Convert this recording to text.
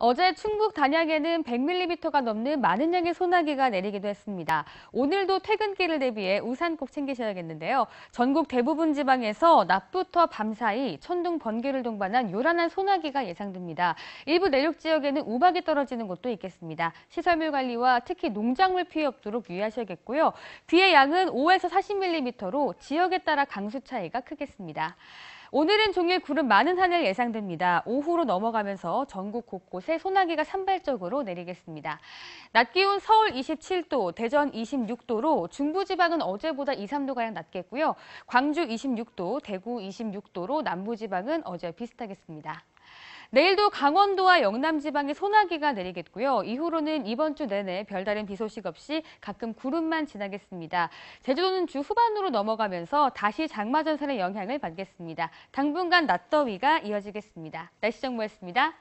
어제 충북 단양에는 100mm가 넘는 많은 양의 소나기가 내리기도 했습니다. 오늘도 퇴근길을 대비해 우산 꼭 챙기셔야겠는데요. 전국 대부분 지방에서 낮부터 밤사이 천둥 번개를 동반한 요란한 소나기가 예상됩니다. 일부 내륙 지역에는 우박이 떨어지는 곳도 있겠습니다. 시설물 관리와 특히 농작물 피해 없도록 유의하셔야겠고요. 비의 양은 5에서 40mm로 지역에 따라 강수 차이가 크겠습니다. 오늘은 종일 구름 많은 하늘 예상됩니다. 오후로 넘어가면서 전국 곳곳에 소나기가 산발적으로 내리겠습니다. 낮 기온 서울 27도, 대전 26도로 중부지방은 어제보다 2, 3도가량 낮겠고요. 광주 26도, 대구 26도로 남부지방은 어제와 비슷하겠습니다. 내일도 강원도와 영남지방에 소나기가 내리겠고요. 이후로는 이번 주 내내 별다른 비 소식 없이 가끔 구름만 지나겠습니다. 제주도는 주 후반으로 넘어가면서 다시 장마전선의 영향을 받겠습니다. 당분간 낮더위가 이어지겠습니다. 날씨 정보였습니다.